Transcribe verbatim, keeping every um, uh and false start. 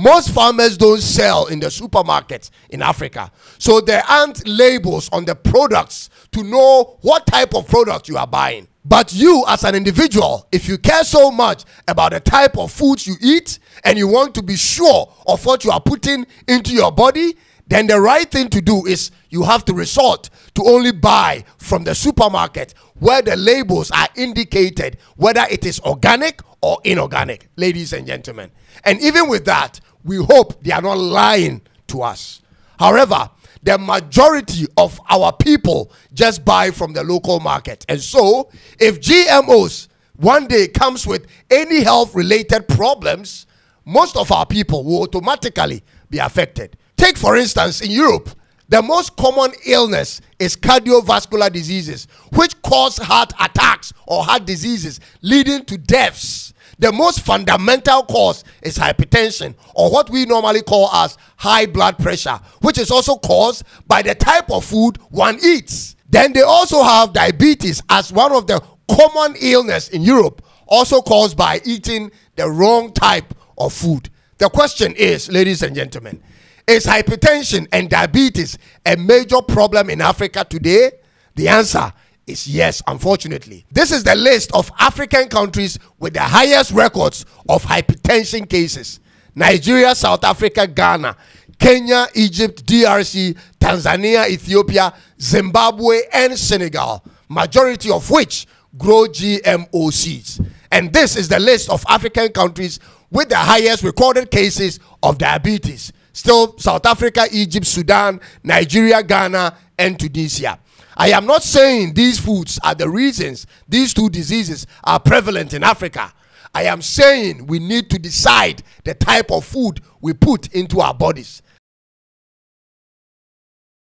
Most farmers don't sell in the supermarkets in Africa. So there aren't labels on the products to know what type of product you are buying. But you as an individual, if you care so much about the type of foods you eat and you want to be sure of what you are putting into your body, then the right thing to do is you have to resort to only buy from the supermarket where the labels are indicated, whether it is organic or inorganic, ladies and gentlemen. And even with that, we hope they are not lying to us. However, the majority of our people just buy from the local market. And so, if G M Os one day comes with any health-related problems, most of our people will automatically be affected. Take, for instance, in Europe, the most common illness is cardiovascular diseases, which cause heart attacks or heart diseases, leading to deaths. The most fundamental cause is hypertension, or what we normally call as high blood pressure, which is also caused by the type of food one eats. Then they also have diabetes as one of the common illnesses in Europe, also caused by eating the wrong type of food. The question is, ladies and gentlemen, is hypertension and diabetes a major problem in Africa today? The answer is yes, unfortunately. This is the list of African countries with the highest records of hypertension cases. Nigeria, South Africa, Ghana, Kenya, Egypt, D R C, Tanzania, Ethiopia, Zimbabwe, and Senegal, majority of which grow G M O seeds. And this is the list of African countries with the highest recorded cases of diabetes. Still, South Africa, Egypt, Sudan, Nigeria, Ghana, and Tunisia. I am not saying these foods are the reasons these two diseases are prevalent in Africa. I am saying we need to decide the type of food we put into our bodies.